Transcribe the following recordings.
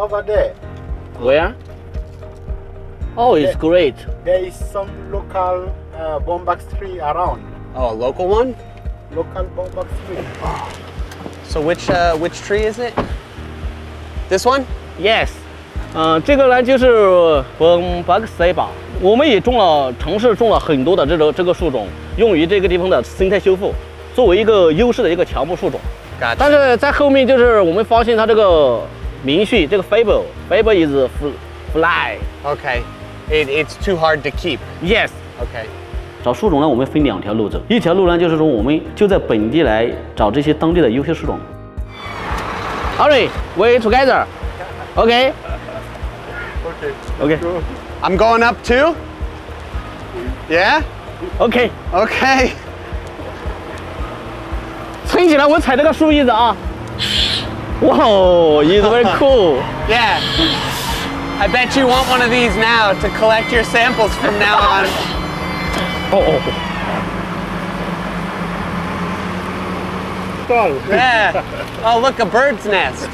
over there. Where? Oh, it's great. There is some local bombax tree around. Oh, a local one? Local bombax tree. Oh. So which tree is it? This one? Yes. 这个呢就是bombax 塞巴，我们也种了，城市种了很多的这个树种，用于这个地方的生态修复，作为一个优势的一个乔木树种。Gotcha. 但是在后面就是我们发现它这个明细，这个 fiber is fly. Okay, it's too hard to keep. Yes. Okay. 找树种呢，我们分两条路走，一条路呢就是说我们就在本地来找这些当地的优秀树种。Alright, we together. Okay. Okay. I'm going up too? Yeah? Okay. Okay. 撑起来，我踩这个树叶子啊！哇哦，it's very cool. Yeah. I bet you want one of these now to collect your samples from now on. Oh. Yeah. Oh, look, a bird's nest.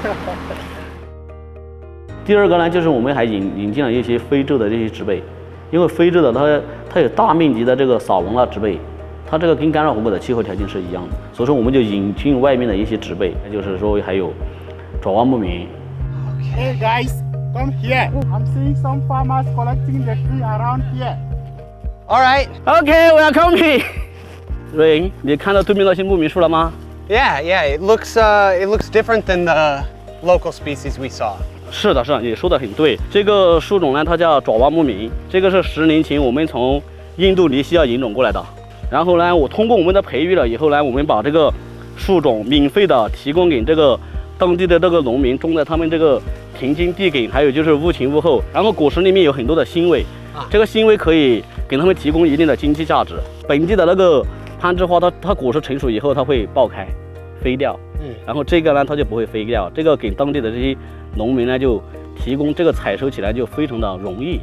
第二个呢，就是我们还引进了一些非洲的这些植被，因为非洲的它有大面积的这个撒网了植被，它这个跟干燥湖泊的气候条件是一样的，所以说我们就引进外面的一些植被，就是说还有爪哇木棉。Hey guys, come here. I'm seeing some farmers collecting the tree around here. All right. Okay, we are coming. 瑞，你看到对面那些木棉树了吗 ？Yeah, yeah. It looks different than the local species we saw. 是的，是的，你说的很对。这个树种呢，它叫爪哇木棉，这个是10年前我们从印度尼西亚引种过来的。然后呢，我通过我们的培育了以后呢，我们把这个树种免费的提供给这个当地的这个农民，种在他们这个田间地埂，还有就是屋前屋后。然后果实里面有很多的腥味，这个腥味可以给他们提供一定的经济价值。本地的那个攀枝花，它果实成熟以后，它会爆开，飞掉。然后这个呢，它就不会飞掉。这个给当地的这些农民呢，就提供这个采收起来就非常的容易。